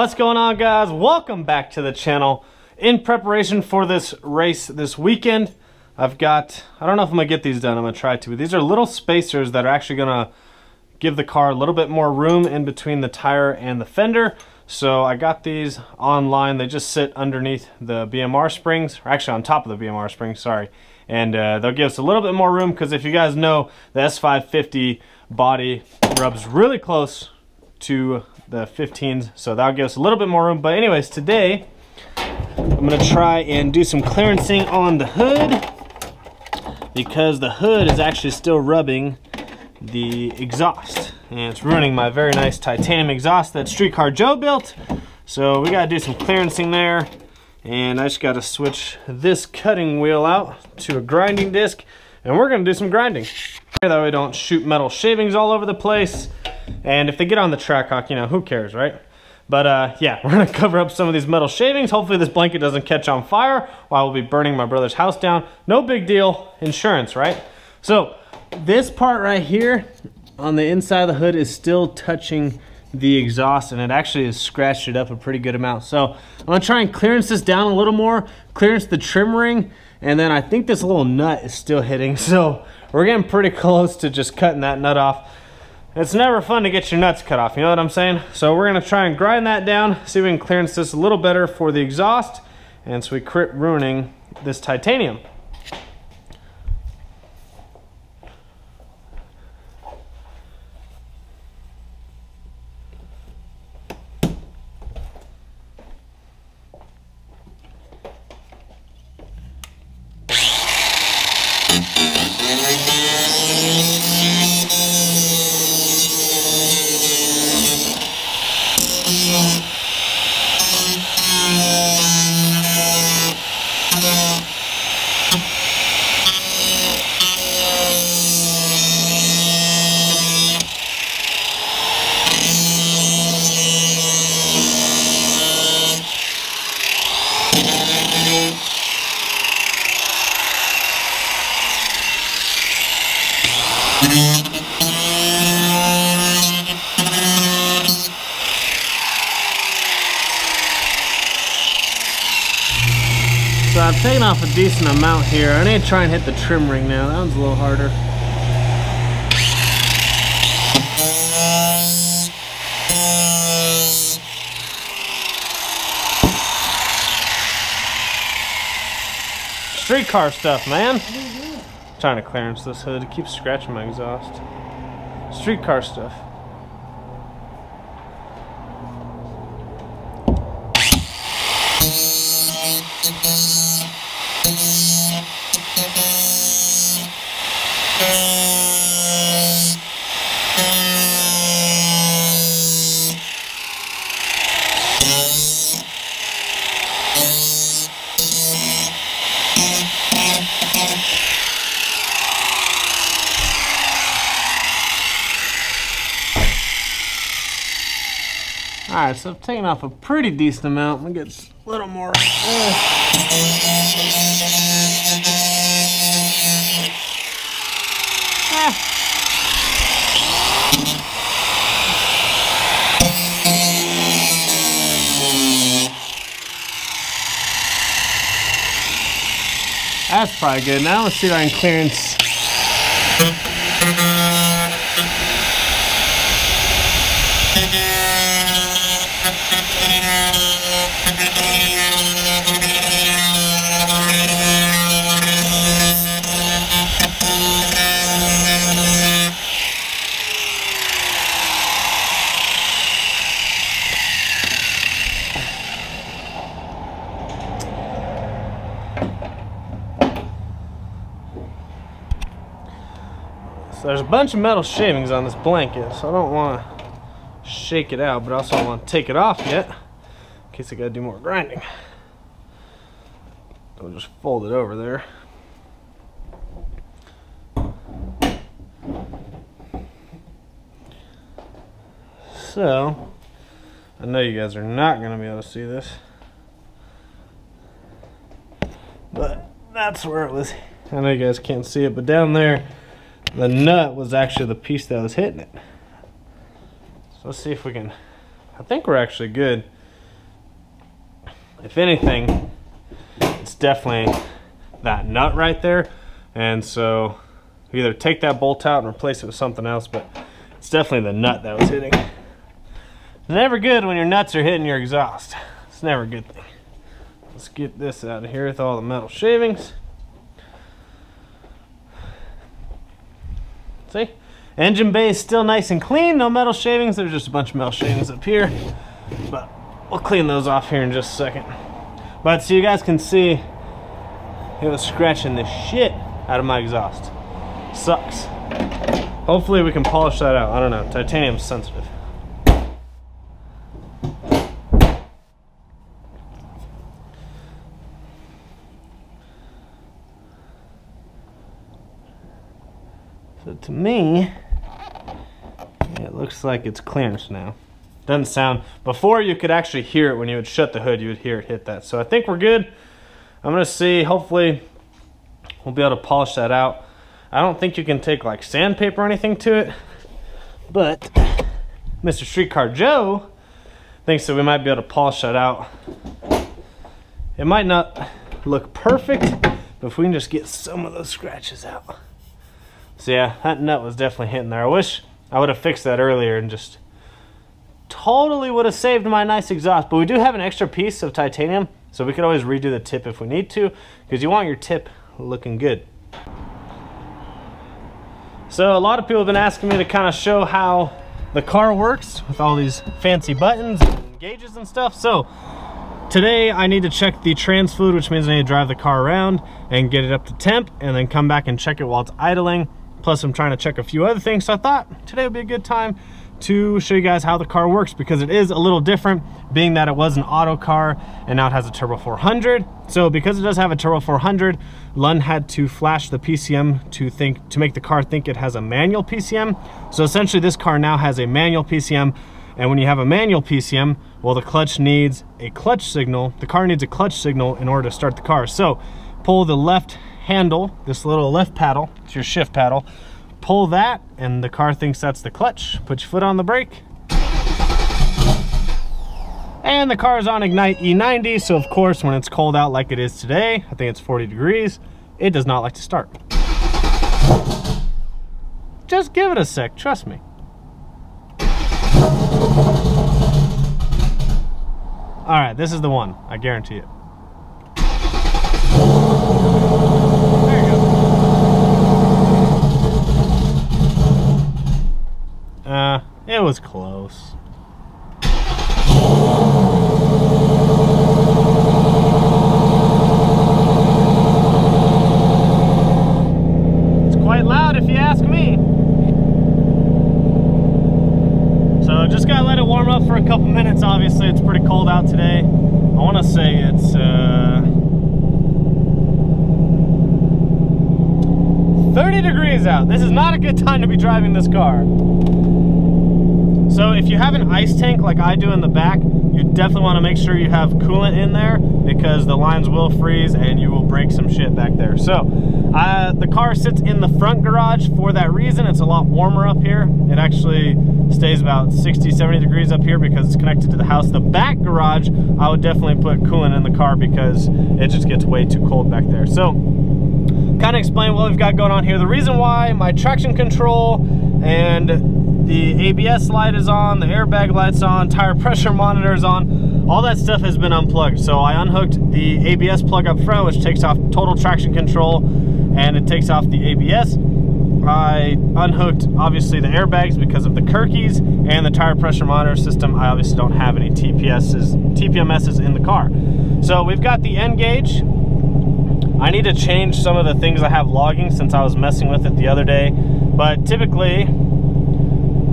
What's going on, guys? Welcome back to the channel. In preparation for this race this weekend, I've got, I don't know if I'm gonna get these done, I'm gonna try to, but these are little spacers that are actually gonna give the car a little bit more room in between the tire and the fender. So I got these online. They just sit underneath the BMR springs, or actually on top of the BMR springs, sorry. And they'll give us a little bit more room, because if you guys know, the S550 body rubs really close to the 15s, so that'll give us a little bit more room. But anyways, today I'm gonna try and do some clearancing on the hood, because the hood is actually still rubbing the exhaust, and it's ruining my very nice titanium exhaust that Streetcar Joe built. So we gotta do some clearancing there, and I just gotta switch this cutting wheel out to a grinding disc, and we're gonna do some grinding. That way we don't shoot metal shavings all over the place. And if they get on the track hawk, you know, who cares, right? But yeah, we're gonna cover up some of these metal shavings. Hopefully this blanket doesn't catch on fire while we'll be burning my brother's house down. No big deal, insurance, right? So this part right here on the inside of the hood is still touching the exhaust, and it actually has scratched it up a pretty good amount. So I'm gonna try and clearance this down a little more, clearance the trim ring, and then I think this little nut is still hitting. So we're getting pretty close to just cutting that nut off. It's never fun to get your nuts cut off, you know what I'm saying? So we're gonna try and grind that down, see if we can clearance this a little better for the exhaust, and so we quit ruining this titanium. So I've taken off a decent amount here. I need to try and hit the trim ring now. That one's a little harder. Streetcar stuff, man. I'm trying to clearance this hood. It keeps scratching my exhaust. Streetcar stuff. Alright, so I've taken off a pretty decent amount. Let me get a little more. That's probably good. Now let's see if I can clearance. So there's a bunch of metal shavings on this blanket, so I don't want to shake it out, but I also don't want to take it off yet, in case I gotta do more grinding. I'll just fold it over there. So, I know you guys are not gonna be able to see this, but that's where it was. I know you guys can't see it, but down there, the nut was actually the piece that was hitting it. So let's see if we can, I think we're actually good. if anything, it's definitely that nut right there. And so we either take that bolt out and replace it with something else, but it's definitely the nut that was hitting. It's never good when your nuts are hitting your exhaust. It's never a good thing. Let's get this out of here with all the metal shavings. See? Engine bay is still nice and clean, no metal shavings. There's just a bunch of metal shavings up here, but we'll clean those off here in just a second. But so you guys can see, it was scratching the shit out of my exhaust. Sucks. Hopefully we can polish that out. I don't know, titanium's sensitive. So to me, it looks like it's clearance now. Doesn't sound, before you could actually hear it when you would shut the hood, you would hear it hit that. So I think we're good. I'm gonna see, hopefully we'll be able to polish that out. I don't think you can take like sandpaper or anything to it, but Mr. Streetcar Joe thinks that we might be able to polish that out. It might not look perfect, but if we can just get some of those scratches out. So yeah, that nut was definitely hitting there. I wish I would have fixed that earlier and just totally would have saved my nice exhaust, but we do have an extra piece of titanium, so we could always redo the tip if we need to, because you want your tip looking good. So a lot of people have been asking me to kind of show how the car works with all these fancy buttons and gauges and stuff. So today I need to check the trans fluid, which means I need to drive the car around and get it up to temp and then come back and check it while it's idling. Plus I'm trying to check a few other things, so I thought today would be a good time to show you guys how the car works, because it is a little different, being that it was an auto car and now it has a turbo 400. So because it does have a turbo 400, Lund had to flash the PCM to make the car think it has a manual PCM. So essentially this car now has a manual PCM, and when you have a manual PCM, well, the clutch needs a clutch signal. The car needs a clutch signal in order to start the car. So pull the left handle, this little left paddle, it's your shift paddle, pull that and the car thinks that's the clutch. Put your foot on the brake and the car is on Ignite E90. So of course when it's cold out like it is today, I think it's 40 degrees, it does not like to start. Just give it a sec, trust me. All right, this is the one, I guarantee it. It was close. It's quite loud if you ask me. So just gotta let it warm up for a couple minutes. Obviously it's pretty cold out today. I wanna say it's 30 degrees out. This is not a good time to be driving this car. So if you have an ice tank like I do in the back, you definitely want to make sure you have coolant in there, because the lines will freeze and you will break some shit back there. So the car sits in the front garage for that reason. It's a lot warmer up here. It actually stays about 60, 70 degrees up here because it's connected to the house. The back garage, I would definitely put coolant in the car because it just gets way too cold back there. So kind of explain what we've got going on here. The reason why my traction control and the ABS light is on, the airbag light's on, tire pressure monitor's on, all that stuff has been unplugged. So I unhooked the ABS plug up front, which takes off total traction control and it takes off the ABS. I unhooked obviously the airbags because of the Kirkeys, and the tire pressure monitor system, I obviously don't have any TPMSs in the car. So we've got the N-gauge. I need to change some of the things I have logging since I was messing with it the other day, but typically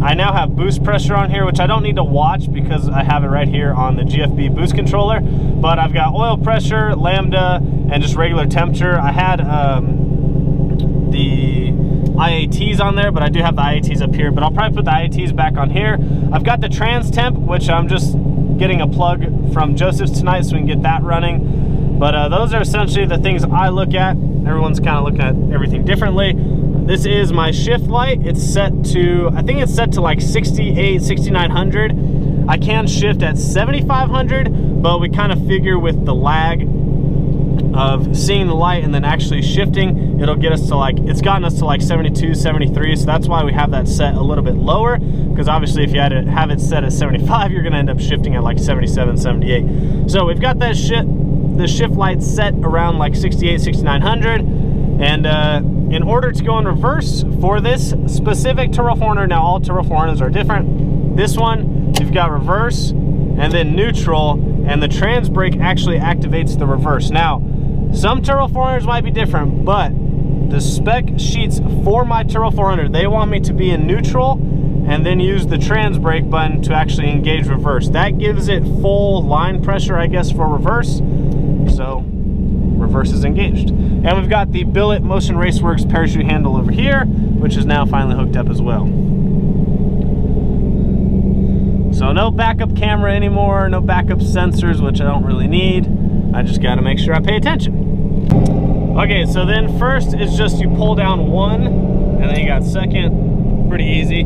I now have boost pressure on here, which I don't need to watch because I have it right here on the GFB boost controller. But I've got oil pressure, lambda, and just regular temperature. I had the IATs on there, but I do have the IATs up here, but I'll probably put the IATs back on here. I've got the trans temp, which I'm just getting a plug from Joseph's tonight so we can get that running. But those are essentially the things I look at. Everyone's kind of looking at everything differently. This is my shift light. It's set to, I think it's set to like 68, 6900. I can shift at 7,500, but we kind of figure with the lag of seeing the light and then actually shifting, it'll get us to like, it's gotten us to like 72, 73. So that's why we have that set a little bit lower, because obviously if you had to have it set at 75, you're gonna end up shifting at like 77, 78. So we've got that the shift light set around like 68, 6,900. And in order to go in reverse for this specific turbo 400, now all turbo 400s are different. This one, you've got reverse and then neutral, and the trans brake actually activates the reverse. Now, some turbo 400s might be different, but the spec sheets for my turbo 400, they want me to be in neutral and then use the trans brake button to actually engage reverse. That gives it full line pressure, I guess, for reverse. So reverse is engaged. And we've got the Billet Motion Raceworks parachute handle over here, which is now finally hooked up as well. So no backup camera anymore, no backup sensors, which I don't really need. I just gotta make sure I pay attention. Okay, so then first is just you pull down one, and then you got second, pretty easy.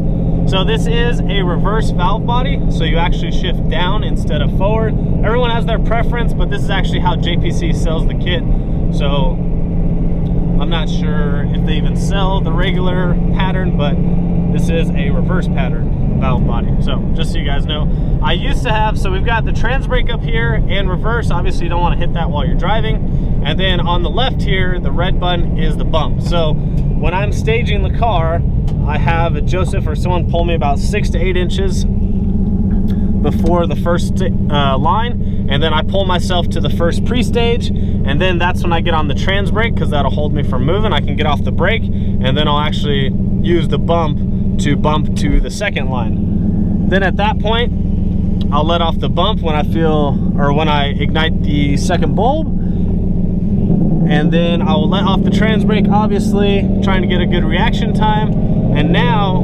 So this is a reverse valve body, so you actually shift down instead of forward. Everyone has their preference, but this is actually how JPC sells the kit. So I'm not sure if they even sell the regular pattern, but this is a reverse pattern valve body. So just so you guys know, I used to have, so we've got the trans brake up here and reverse. Obviously you don't want to hit that while you're driving. And then on the left here, the red button is the bump. So when I'm staging the car, I have a Joseph or someone pull me about 6 to 8 inches before the first line, and then I pull myself to the first pre-stage, and then that's when I get on the trans brake, because that'll hold me from moving. I can get off the brake, and then I'll actually use the bump to bump to the second line. Then at that point, I'll let off the bump when I feel, or when I ignite the second bulb, and then I will let off the trans brake, obviously, trying to get a good reaction time. And now,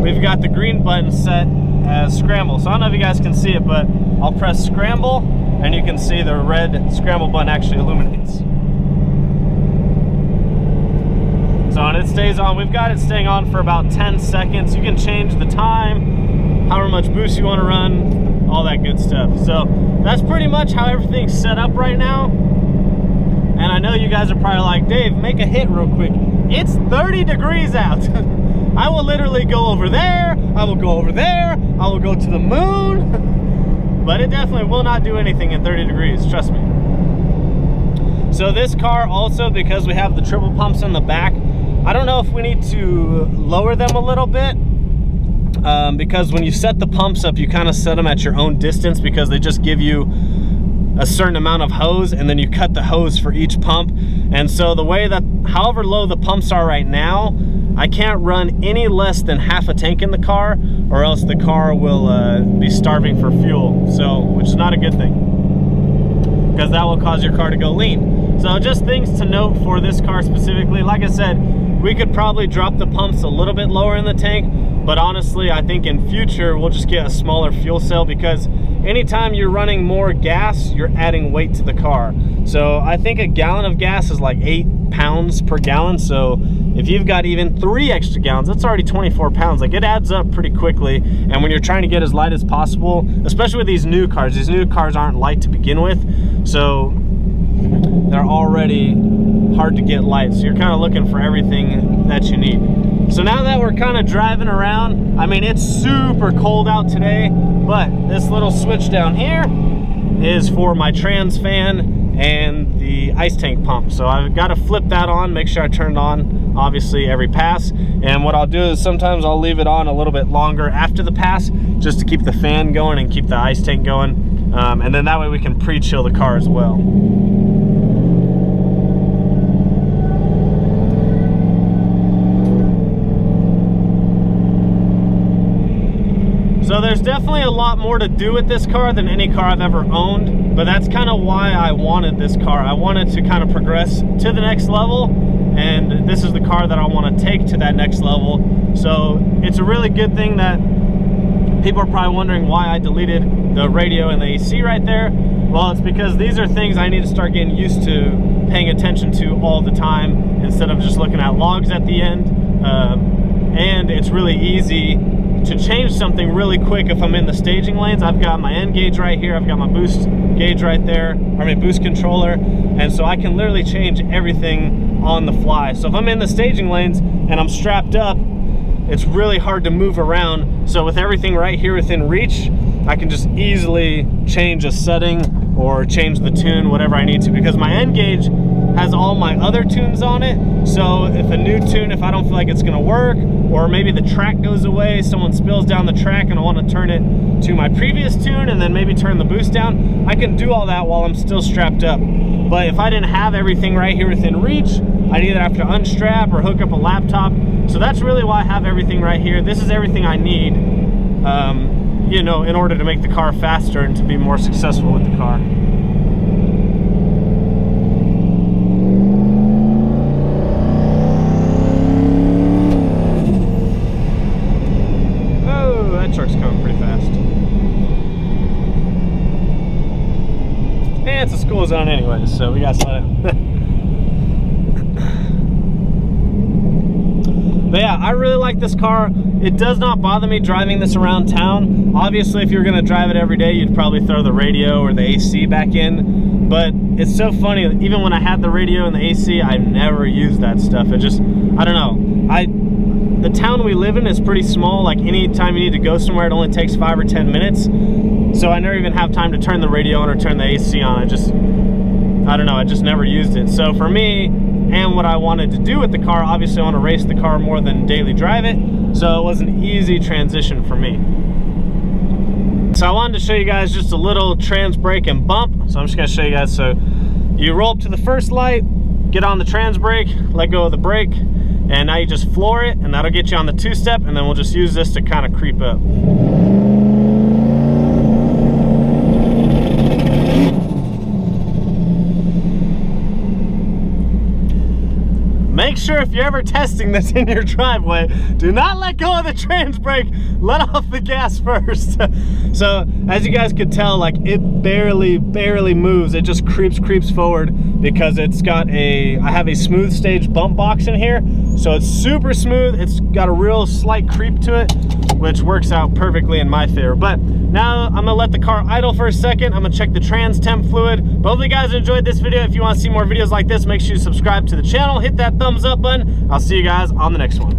we've got the green button set as scramble. So I don't know if you guys can see it, but I'll press scramble, and you can see the red scramble button actually illuminates. So, and it stays on. We've got it staying on for about 10 seconds. You can change the time, however much boost you want to run, all that good stuff. So that's pretty much how everything's set up right now. And I know you guys are probably like, Dave, make a hit real quick. It's 30 degrees out. I will literally go over there. I will go over there. I will go to the moon. But it definitely will not do anything at 30 degrees, trust me. So this car also, because we have the triple pumps in the back, I don't know if we need to lower them a little bit. Because when you set the pumps up, you kind of set them at your own distance, because they just give you a certain amount of hose, and then you cut the hose for each pump. And so the way that, however low the pumps are right now, I can't run any less than half a tank in the car, or else the car will be starving for fuel, so, which is not a good thing, because that will cause your car to go lean. So just things to note for this car specifically. Like I said, we could probably drop the pumps a little bit lower in the tank, but honestly, I think in future, we'll just get a smaller fuel cell, because anytime you're running more gas, you're adding weight to the car. So I think a gallon of gas is like 8 pounds per gallon. So if you've got even 3 extra gallons, that's already 24 pounds. Like, it adds up pretty quickly. And when you're trying to get as light as possible, especially with these new cars aren't light to begin with. So they're already hard to get light. So you're kind of looking for everything that you need. So now that we're kind of driving around, I mean, it's super cold out today, but this little switch down here is for my trans fan and the ice tank pump. So I've got to flip that on, make sure I turn it on, obviously, every pass. And what I'll do is sometimes I'll leave it on a little bit longer after the pass, just to keep the fan going and keep the ice tank going. And then that way we can pre-chill the car as well. So there's definitely a lot more to do with this car than any car I've ever owned, but that's kind of why I wanted this car. I wanted to kind of progress to the next level, and this is the car that I want to take to that next level. So it's a really good thing that people are probably wondering why I deleted the radio and the AC right there. Well, it's because these are things I need to start getting used to paying attention to all the time, instead of just looking at logs at the end. And it's really easy to change something really quick if I'm in the staging lanes. I've got my N-gauge right here, I've got my boost gauge right there, or my boost controller, and so I can literally change everything on the fly. So if I'm in the staging lanes and I'm strapped up, it's really hard to move around. So with everything right here within reach, I can just easily change a setting or change the tune, whatever I need to, because my N-gauge has all my other tunes on it. So if a new tune, if I don't feel like it's gonna work, or maybe the track goes away, someone spills down the track and I wanna turn it to my previous tune and then maybe turn the boost down, I can do all that while I'm still strapped up. But if I didn't have everything right here within reach, I'd either have to unstrap or hook up a laptop. So that's really why I have everything right here. This is everything I need, you know, in order to make the car faster and to be more successful with the car. Oh, that truck's coming pretty fast. And it's a school zone anyway, so we gotta let it. But yeah, I really like this car. It does not bother me driving this around town. Obviously, if you're gonna drive it every day, you'd probably throw the radio or the AC back in. But it's so funny, even when I had the radio and the AC, I never used that stuff. It just, I don't know. The town we live in is pretty small. Like, anytime you need to go somewhere, it only takes 5 or 10 minutes. So I never even have time to turn the radio on or turn the AC on. I don't know, I just never used it. So for me, and what I wanted to do with the car, obviously I want to race the car more than daily drive it, so it was an easy transition for me. So I wanted to show you guys just a little trans brake and bump, so I'm just going to show you guys. So you roll up to the first light, get on the trans brake, let go of the brake, and now you just floor it, and that'll get you on the two-step, and then we'll just use this to kind of creep up. Make sure if you're ever testing this in your driveway, do not let go of the trans brake, let off the gas first. So as you guys could tell, like, it barely moves. It just creeps forward because it's got a, I have a Smooth Stage bump box in here. So it's super smooth. It's got a real slight creep to it, which works out perfectly in my favor. But now I'm gonna let the car idle for a second. I'm gonna check the trans temp fluid. But hopefully you guys enjoyed this video. If you wanna see more videos like this, make sure you subscribe to the channel, hit that thumbs up button. I'll see you guys on the next one.